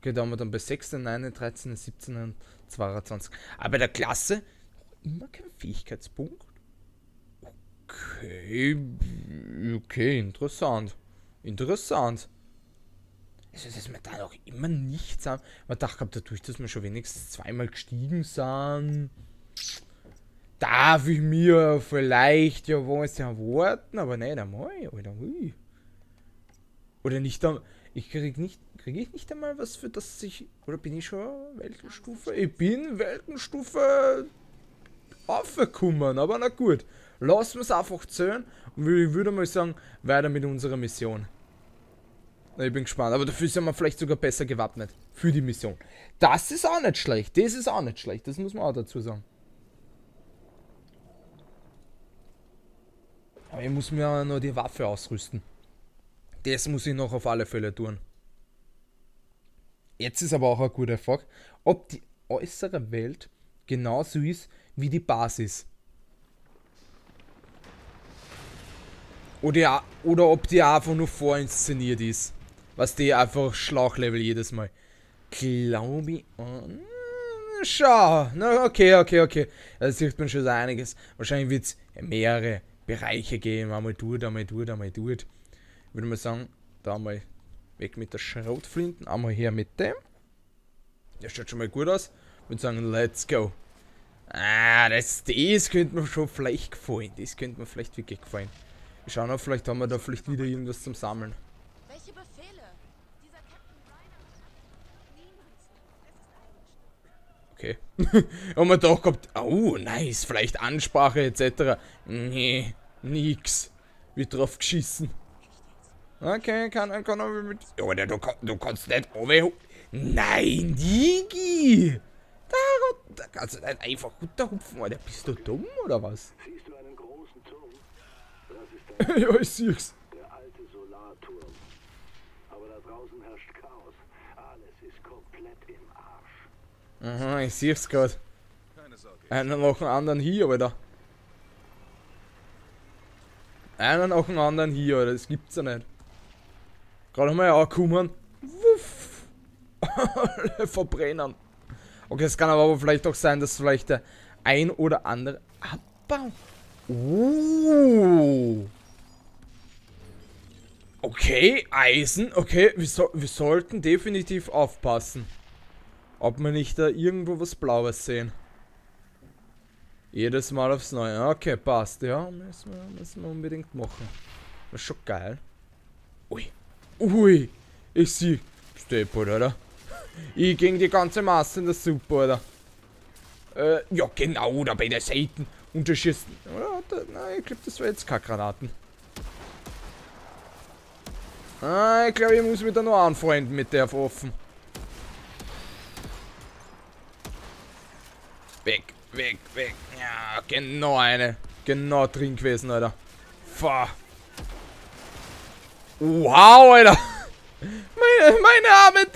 Okay, da haben wir dann bei 6er, 9er, 13er, 17er und 22. Aber bei der Klasse noch immer kein Fähigkeitspunkt. Okay, okay, interessant. Interessant. Also, dass wir da noch immer nichts haben. Man dachte, dadurch, dass wir schon wenigstens zweimal gestiegen sind, darf ich mir vielleicht ja was erwarten, aber nein, einmal, oder ui. Oder nicht einmal. Krieg ich nicht einmal was für das sich. Oder bin ich schon Weltenstufe? Ich bin Weltenstufe aufgekommen, aber na gut. Lassen wir es einfach zählen und ich würde mal sagen, weiter mit unserer Mission. Ich bin gespannt, aber dafür sind wir vielleicht sogar besser gewappnet für die Mission. Das ist auch nicht schlecht, das ist auch nicht schlecht, das muss man auch dazu sagen. Aber ich muss mir noch die Waffe ausrüsten. Das muss ich noch auf alle Fälle tun. Jetzt ist aber auch ein guter Frage, ob die äußere Welt genauso ist wie die Basis. Oder ob die einfach nur vorinszeniert ist. Was die einfach Schlauchlevel jedes Mal. Glaube ich an. Schau. Na, okay. Da sieht man schon einiges. Wahrscheinlich wird es mehrere Bereiche geben. Einmal durch. Ich würde mal sagen, da mal weg mit der Schrotflinten. Einmal her mit dem. Der schaut schon mal gut aus. Ich würde sagen, let's go. Ah, das könnte mir schon vielleicht gefallen. Das könnte mir vielleicht wirklich gefallen. Wir schauen auf, vielleicht haben wir da vielleicht wieder irgendwas zum Sammeln. Welche Befehle? Dieser Captain Reiner. Okay. Und man doch kommt. Oh, nice. Vielleicht Ansprache etc. Nee, nix. Wird drauf geschissen. Okay, kann aber mit. Oder du kannst nicht runterholen. Nein, Digi! Da kannst du nicht einfach runterhupfen, Alter. Bist du dumm oder was? Ja, ich sieh's. Der alte Solarturm. Aber da draußen herrscht Chaos. Alles ist komplett im Arsch. Aha, ich sieh's gerade. Einen nach dem anderen hier, Alter. Einen nach dem anderen hier, Alter. Das gibt's ja nicht. Gerade haben wir ja auch gekommen. Wuff. Alle verbrennen. Okay, es kann aber vielleicht auch sein, dass vielleicht der ein oder andere Abbau. Okay, Eisen. Okay, wir sollten definitiv aufpassen. Ob wir nicht da irgendwo was Blaues sehen. Jedes Mal aufs Neue. Okay, passt. Ja, müssen wir unbedingt machen. Das ist schon geil. Ui. Ui. Ich sehe. Stepot, oder? Ich ging die ganze Masse in der Suppe, oder? Ja, genau. Da bei der Seite. Unterschießen. Oder? Nein, ich glaube, das war jetzt Kackgranaten. Ah, ich glaube, ich muss mich da noch anfreunden mit der offen. Weg. Ja, genau eine. Genau drin gewesen, Alter. Fuck. Wow, Alter. Meine arme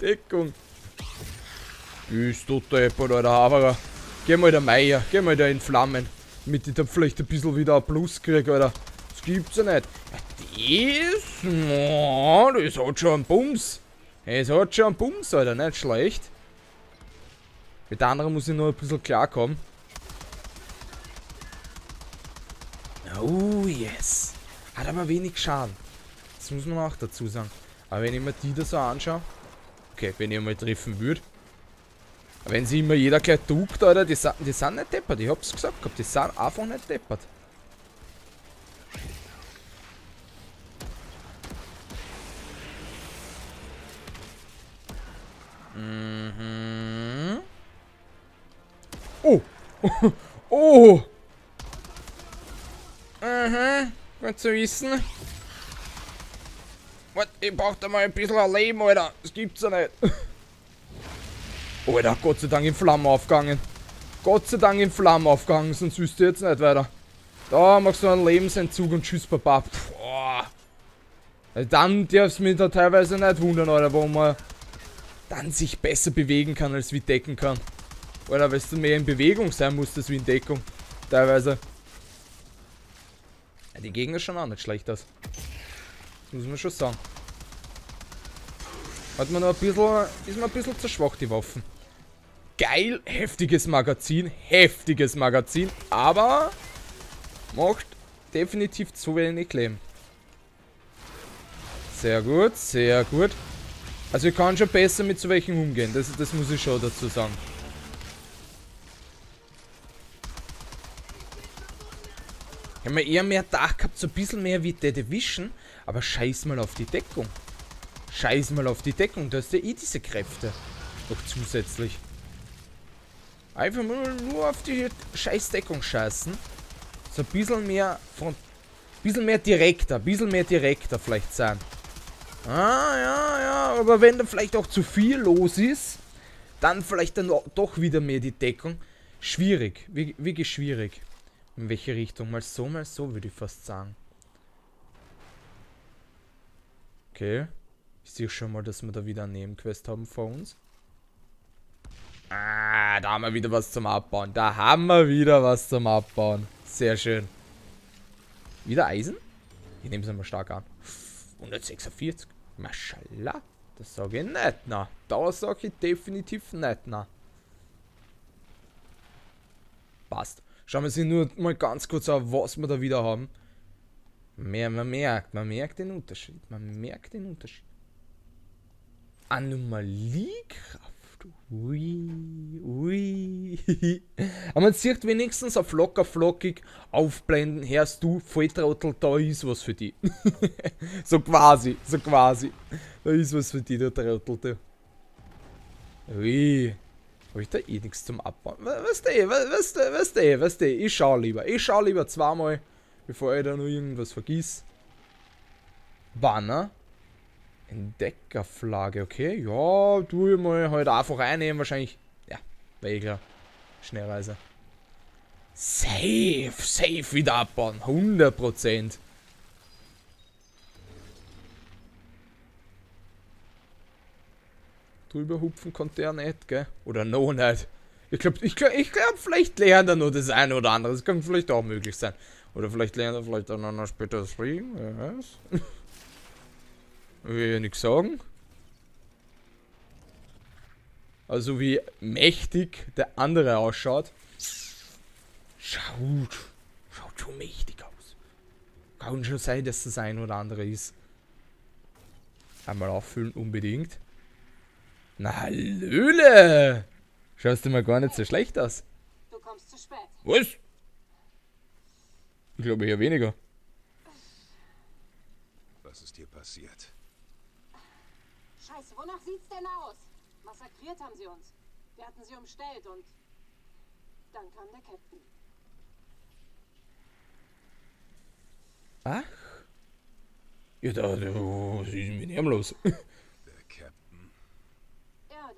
Deckung. Bist du deppert, Alter, Haverer. Geh mal da Meier, geh mal da in Flammen. Damit ich da vielleicht ein bisschen wieder ein Plus kriege, Alter. Das gibt's ja nicht. Das hat schon einen Bums. Es hat schon einen Bums, Alter. Nicht schlecht. Mit der anderen muss ich noch ein bisschen klarkommen. Oh, yes. Hat aber wenig Schaden. Das muss man auch dazu sagen. Aber wenn ich mir die da so anschaue. Okay, wenn ich mal treffen würde. Wenn sie immer jeder gleich duckt, Alter, die sind nicht deppert. Ich hab's gesagt gehabt, die sind einfach nicht deppert. Mhm. Oh! Oh! Mhm, gut zu wissen. What? Ich brauch da mal ein bisschen ein Leben, Alter. Das gibt's ja nicht. Alter, Gott sei Dank in Flammen aufgegangen. Gott sei Dank in Flammen aufgegangen, sonst wüsst ihr jetzt nicht weiter. Da machst du einen Lebensentzug und tschüss, Papa. Dann darfst du mich da teilweise nicht wundern, Alter, warum man dann sich besser bewegen kann, als wie decken kann. Oder weil du mehr in Bewegung sein musst, als wie in Deckung. Teilweise. Ja, die Gegner schauen auch nicht schlecht aus. Das muss man schon sagen. Hat man noch ein bisschen, ist man ein bisschen zu schwach, die Waffen. Geil, heftiges Magazin, aber macht definitiv zu wenig Leben. Sehr gut, sehr gut. Also ich kann schon besser mit so welchen umgehen, das muss ich schon dazu sagen. Ich habe mir eher mehr Dach gehabt, so ein bisschen mehr wie The Division, aber scheiß mal auf die Deckung. Scheiß mal auf die Deckung, da hast du ja eh diese Kräfte noch zusätzlich. Einfach nur auf die scheiß Deckung scheißen. So ein bisschen mehr von. Bisschen mehr direkter vielleicht sein. Ah, ja, aber wenn da vielleicht auch zu viel los ist, dann vielleicht dann doch wieder mehr die Deckung. Schwierig, wirklich schwierig. In welche Richtung? Mal so, würde ich fast sagen. Okay. Ich sehe schon mal, dass wir da wieder eine Nebenquest haben vor uns. Ah, da haben wir wieder was zum Abbauen. Da haben wir wieder was zum Abbauen. Sehr schön. Wieder Eisen? Ich nehme es einmal stark an. 146. Maschallah. Das sage ich nicht, na. Das sage ich definitiv nicht, na. Passt. Schauen wir uns nur mal ganz kurz an, was wir da wieder haben. Man merkt den Unterschied. Anomaliekraft. Ui, ui. Aber man sieht wenigstens auf locker flockig aufblenden. Hörst du, Volltrottel, da ist was für die. so quasi. Da ist was für die, der Trottelte. Ui. Habe ich da eh nichts zum Abbauen? Weißt du, ich schau lieber. Zweimal, bevor ich da noch irgendwas vergiss. Banner. Entdeckerflagge, okay. Ja, tu ich mal halt einfach einnehmen wahrscheinlich. Ja, wäre eh klar. Schnellreise. Safe wieder abbauen. 100%. Drüber hupfen konnte er nicht, gell? Oder no, nicht. Ich glaub, vielleicht lernt er nur das eine oder andere. Das kann vielleicht auch möglich sein. Oder vielleicht lernt er vielleicht dann noch später das Stream. Wer weiß. Will ich nichts sagen. Also wie mächtig der andere ausschaut. Schaut schon mächtig aus. Kann schon sein, dass das ein oder andere ist. Einmal auffüllen unbedingt. Na, Löhle! Schaust du mal gar nicht so schlecht aus. Du kommst zu spät. Was? Ich glaube eher weniger. Was ist dir passiert? Scheiße, wonach sieht's denn aus? Massakriert haben sie uns. Wir hatten sie umstellt und dann kam der Captain. Ach? Ja, da, was ist denn mit ihm los?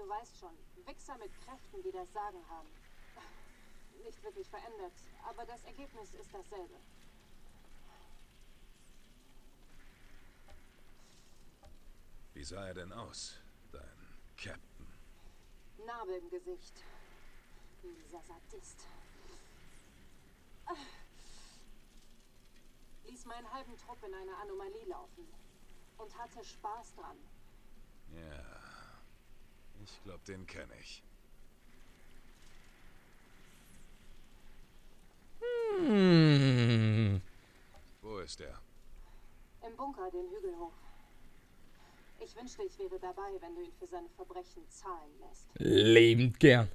Du weißt schon, Wichser mit Kräften, die das Sagen haben. Nicht wirklich verändert, aber das Ergebnis ist dasselbe. Wie sah er denn aus, dein Captain? Narbe im Gesicht. Dieser Sadist. Ließ meinen halben Trupp in eine Anomalie laufen und hatte Spaß dran. Ja. Ich glaube, den kenne ich. Hm. Wo ist er? Im Bunker, den Hügel hoch. Ich wünschte, ich wäre dabei, wenn du ihn für seine Verbrechen zahlen lässt. Lebend gern.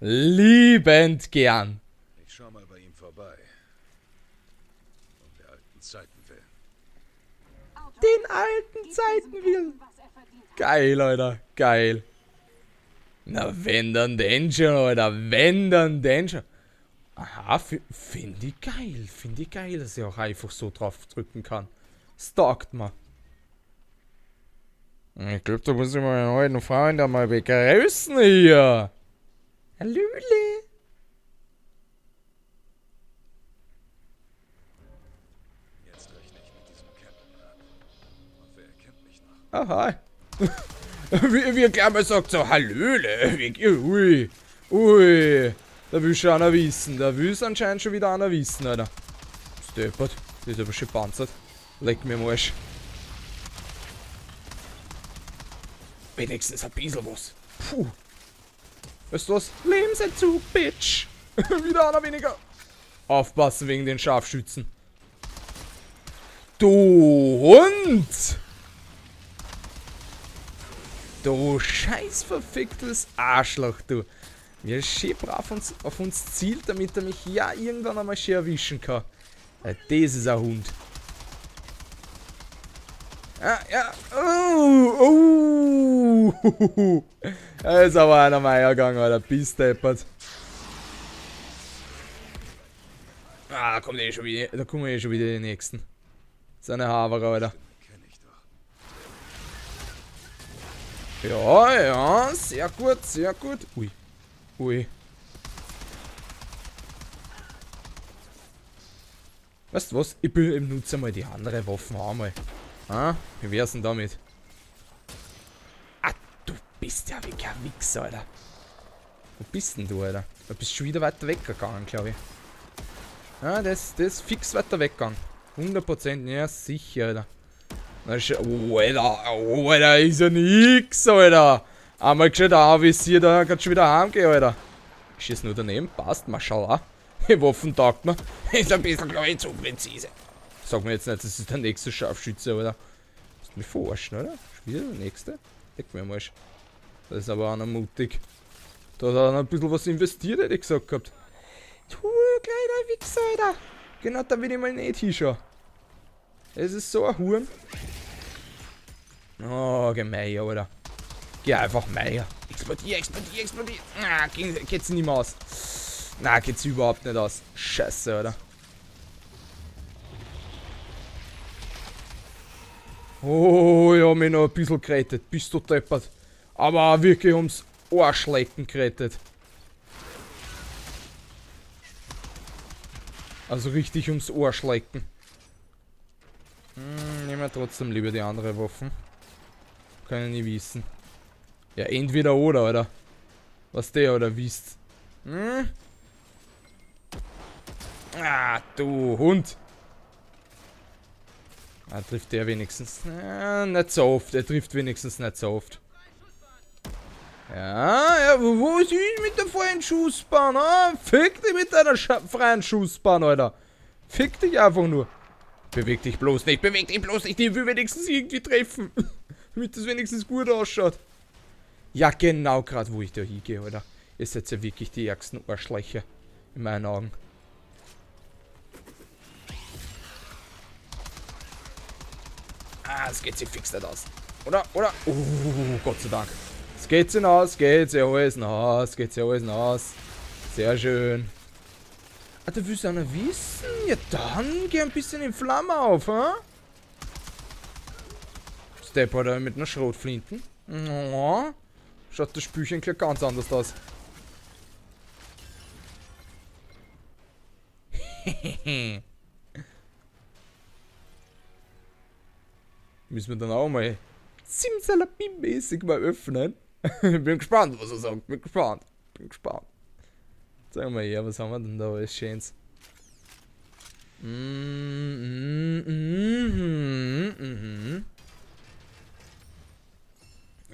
Liebend gern. Ich schau mal bei ihm vorbei. Um der alten Zeiten willen. Den alten Zeiten willen. Geil, Leute. Geil. Na, wenn dann den schon, Alter. Wenn dann den schon. Aha, finde ich geil. Dass ich auch einfach so drauf drücken kann. Stalkt mal. Ich glaube, da muss ich meinen alten Freund einmal begrüßen hier. Hallöle. Jetzt rechne ich mit diesem Captain ab. Und wer erkennt mich noch? Aha. Wie er gleich mal sagt, so, Hallöle, ui, ui, da will schon einer wissen, da will es anscheinend schon wieder einer wissen, Alter. Stöpert, das ist aber schon panzert, leck mir am Arsch. Wenigstens hat Beselwurst. Puh. Wisst ihr was? Lebensentzug, Bitch. Wieder einer weniger. Aufpassen wegen den Scharfschützen. Du Hund! Du scheiß verficktes Arschloch, du. Mir ist schön brav auf uns zielt, damit er mich ja irgendwann einmal schön erwischen kann. Das ist ein Hund. Ja, ja. Oh, oh. Das ist aber einer mal hergegangen, Alter. Piss-Deppert. Ah, da kommen eh schon wieder. Da kommen eh schon wieder die nächsten. Seine Haverer, Alter. Ja, ja, sehr gut, sehr gut. Ui. Ui. Weißt du was? Ich benutze mal die andere Waffe einmal. Ah, wie wär's denn damit? Ah, du bist ja wirklich ein Wichser, Alter. Wo bist denn du, Alter? Du bist schon wieder weiter weggegangen, glaube ich. Ah, das ist fix weiter weggegangen. 100%, ja sicher, Alter. Na, oh, Alter, oh, Alter, ist ja nix, Alter. Einmal gescheit anvisiert, da kannst du schon wieder heimgehen, Alter. Ich schieß nur daneben, passt, mal schau an. Die Waffen taugt mir. Ist ein bisschen, glaube ich, zu präzise. Sag mir jetzt nicht, das ist der nächste Scharfschütze, Alter. Musst mich verarschen, oder? Spiel, der nächste. Leck mir mal. Das ist aber auch noch mutig. Da hat er ein bisschen was investiert, hätte ich gesagt gehabt. Du kleiner Wichser, Alter. Genau, da will ich mal nicht hinschauen. Es ist so ein Huren. Oh, geh mei, Alter. Geh einfach mei. Explodier, explodier, explodier. Na, geht's nicht mehr aus. Na, geht's überhaupt nicht aus. Scheiße, Alter. Oh, ich hab mich noch ein bisschen gerettet. Bist du deppert. Aber wirklich ums Arschlecken gerettet. Also richtig ums Arschlecken. Nehmen wir trotzdem lieber die andere Waffen. Kann ich nie wissen. Ja, entweder oder, oder? Was der oder wisst. Hm? Ah, du Hund. Ah, trifft der wenigstens. Ah, nicht so oft. Er trifft wenigstens nicht so oft. Ja, ja, wo ist ich mit der freien Schussbahn? Ah, fick dich mit deiner freien Schussbahn, Alter. Fick dich einfach nur. Beweg dich bloß nicht, beweg dich bloß nicht. Ich will wenigstens irgendwie treffen. Damit das wenigstens gut ausschaut. Ja, genau gerade, wo ich da hingehe, Alter. Ihr seid ja wirklich die ärgsten Arschlöcher. In meinen Augen. Ah, das geht sich fix nicht aus. Oder? Oder? Oh, Gott sei Dank. Es geht sich aus, geht sich alles aus, geht sich alles aus. Sehr schön. Ah, da willst du einer wissen? Ja dann, geh ein bisschen in Flamme auf, ha? Step oder mit einer Schrotflinten. Oh, schaut das Spülchen gleich ganz anders aus. Müssen wir dann auch mal Simsalabim-mäßig mal öffnen. Bin gespannt, was er sagt. Bin gespannt. Bin gespannt. Sag mal her, was haben wir denn da alles Schönes?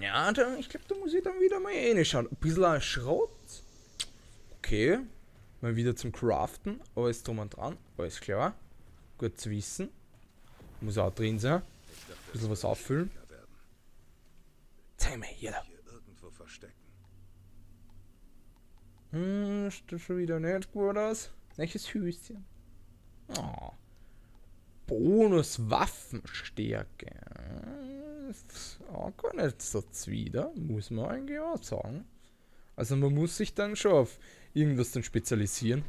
Ja, dann, ich glaube, da muss ich dann wieder mal reinschauen. Ein bisschen Schrott. Okay. Mal wieder zum Craften. Alles drum und dran. Alles klar. Gut zu wissen. Muss auch drin sein. Ein bisschen was auffüllen. Zeig mir hier. Irgendwo verstecken. Hm, stimmt schon wieder nicht gut aus. Welches Hüschen? Oh. Bonuswaffenstärke. Ist auch gar nicht so zwider, muss man eigentlich auch sagen. Also man muss sich dann schon auf irgendwas dann spezialisieren.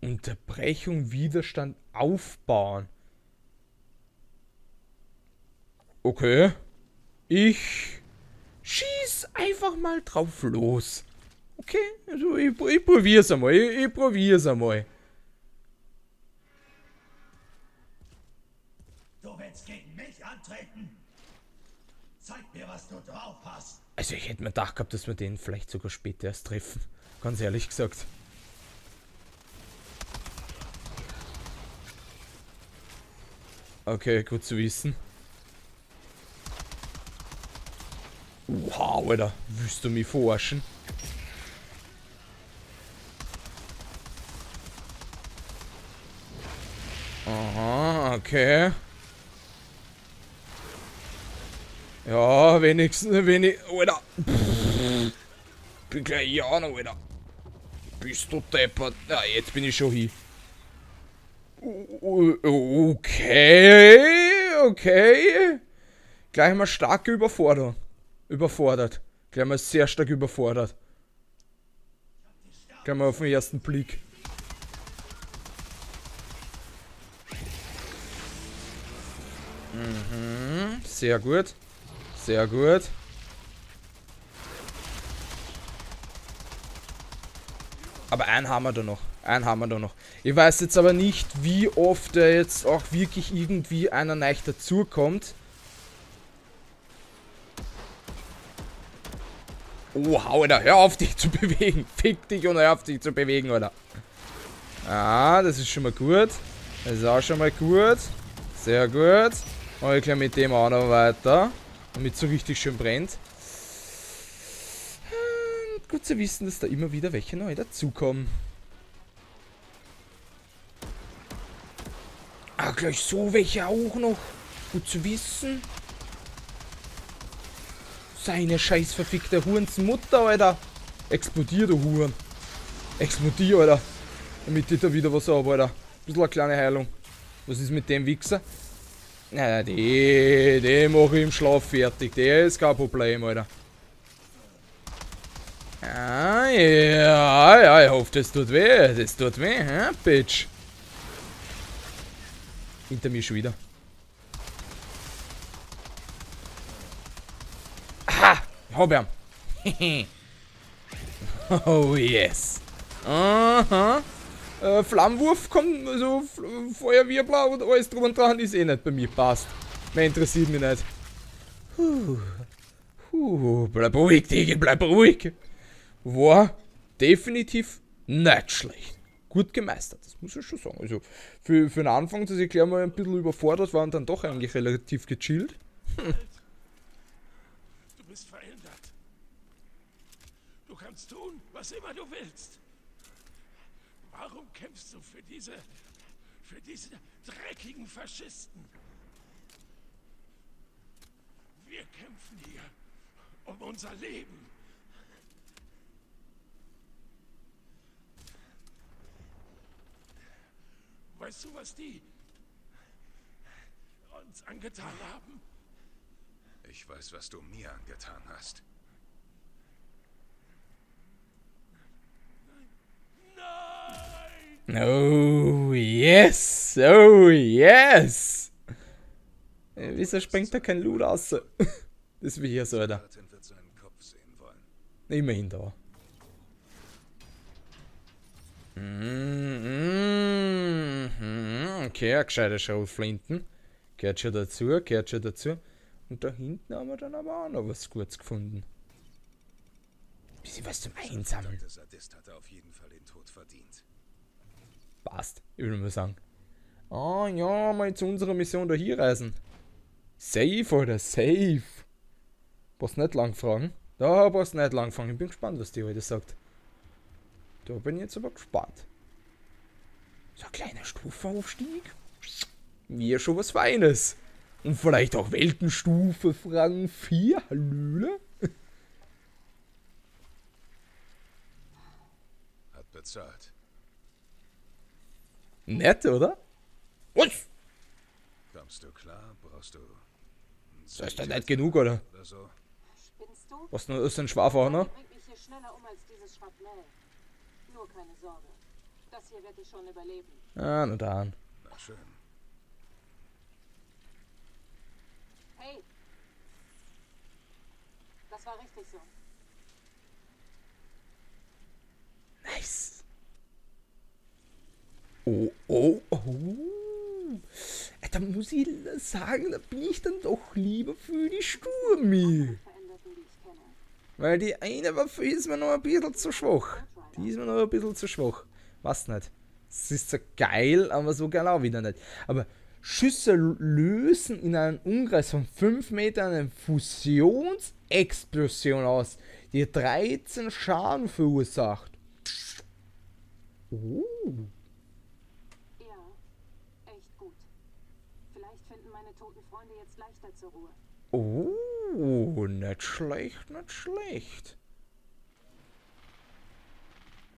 Unterbrechung, Widerstand aufbauen. Okay. Ich schieß einfach mal drauf los. Okay, also ich probier's einmal. Ich probier's einmal. Du willst gegen mich antreten? Zeig mir, was du drauf hast. Also ich hätte mir gedacht gehabt, dass wir den vielleicht sogar später erst treffen. Ganz ehrlich gesagt. Okay, gut zu wissen. Wow, Alter. Willst du mich verarschen? Aha, okay. Ja, wenigstens. Alter. Pff, bin gleich hier auch noch, Alter. Bist du deppert? Ja, jetzt bin ich schon hier. Okay. Gleich mal stark überfordert. Gleich mal sehr stark überfordert. Gleich mal auf den ersten Blick. Mhm. Sehr gut. Sehr gut. Aber einen haben wir da noch. Ich weiß jetzt aber nicht, wie oft er jetzt auch wirklich irgendwie einer neu dazukommt. Oh, hau, Alter. Hör auf, dich zu bewegen. Fick dich und hör auf, dich zu bewegen, Alter. Ah, das ist schon mal gut. Das ist auch schon mal gut. Sehr gut. Und ich gleich mit dem auch noch weiter. Damit es so richtig schön brennt. Und gut zu wissen, dass da immer wieder welche neu dazukommen. Ah, gleich so welche auch noch. Gut zu wissen. Seine scheiß verfickte Hurensmutter, Alter. Explodier, du Huren. Explodier, Alter. Damit ich da wieder was habe, Alter. Ein bisschen eine kleine Heilung. Was ist mit dem Wichser? Naja, den mache ich im Schlaf fertig. Der ist kein Problem, Alter. Ah, ja, ich hoffe, das tut weh. Das tut weh, hä, Bitch? Hinter mir schon wieder. Hab ihn. Oh yes. Aha. Flammenwurf kommt, also Feuerwirbler und alles drum und dran ist eh nicht bei mir. Passt. Mehr interessiert mich nicht. Bleib ruhig, Digga, bleib ruhig. War definitiv nicht schlecht. Gut gemeistert, das muss ich schon sagen. Also für den Anfang, dass ich gleich mal ein bisschen überfordert war und dann doch eigentlich relativ gechillt. Du bist verändert. Du kannst tun, was immer du willst. Warum kämpfst du für diese dreckigen Faschisten? Wir kämpfen hier um unser Leben. Weißt du, was die uns angetan haben? Ich weiß, was du mir angetan hast. Nein! Nein! Oh, yes! Oh, yes! Wieso springt da kein Loot raus? Das will ich ja so, Alter. Immerhin da. Okay, eine gescheite Schrotflinten. Gehört schon dazu, Und da hinten haben wir dann aber auch noch was Gutes gefunden. Ein bisschen was zum Einsammeln. Der Sadist hat auf jeden Fall den Tod verdient. Passt, ich würde mal sagen. Ah ja, mal zu unserer Mission da hier reisen. Safe, Alter, safe. Brauchst nicht lang fragen. Da brauchst nicht lang fragen. Ich bin gespannt, was die heute sagt. Da bin ich jetzt aber gespannt. So ein kleiner Stufenaufstieg. Mir schon was Feines. Und vielleicht auch Weltenstufe Rang 4. Hallöle. Hat bezahlt. Nett, oder? Was? Kommst du klar? Brauchst du... Das ist doch nicht genug, oder? Spinnst du? Was ist denn Schwaf auch noch? Bringt mich hier schneller um als dieses Schrapnell. Nur keine Sorge. Das hier werde ich schon überleben. Ah, nur da an. Na schön. Hey. Das war richtig so. Nice. Oh. Da muss ich sagen, da bin ich dann doch lieber für die Sturmi. Weil die eine Waffe ist mir noch ein bisschen zu schwach. Was nicht. Es ist so geil, aber so geil auch wieder nicht. Aber Schüsse lösen in einem Umkreis von 5 Metern eine Fusionsexplosion aus, die 13 Schaden verursacht. Oh. Ja, echt gut. Vielleicht finden meine toten Freunde jetzt leichter zur Ruhe. Oh, nicht schlecht, nicht schlecht.